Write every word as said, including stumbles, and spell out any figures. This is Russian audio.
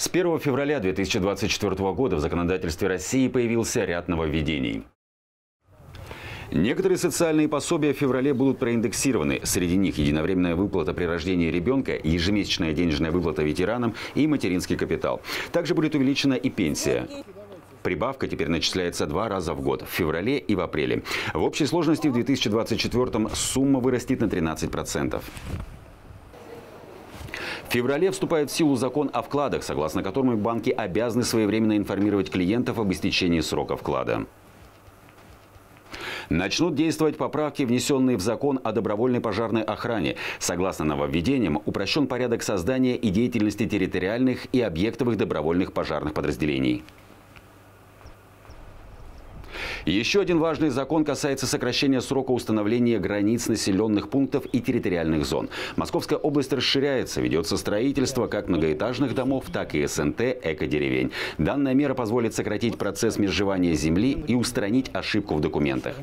С первого февраля две тысячи двадцать четвёртого года в законодательстве России появился ряд нововведений. Некоторые социальные пособия в феврале будут проиндексированы. Среди них единовременная выплата при рождении ребенка, ежемесячная денежная выплата ветеранам и материнский капитал. Также будет увеличена и пенсия. Прибавка теперь начисляется два раза в год – в феврале и в апреле. В общей сложности в две тысячи двадцать четвёртом сумма вырастет на тринадцать процентов. В феврале вступает в силу закон о вкладах, согласно которому банки обязаны своевременно информировать клиентов об истечении срока вклада. Начнут действовать поправки, внесенные в закон о добровольной пожарной охране. Согласно нововведениям, упрощен порядок создания и деятельности территориальных и объектовых добровольных пожарных подразделений. Еще один важный закон касается сокращения срока установления границ населенных пунктов и территориальных зон. Московская область расширяется, ведется строительство как многоэтажных домов, так и эс эн тэ экодеревень. Данная мера позволит сократить процесс межевания земли и устранить ошибку в документах.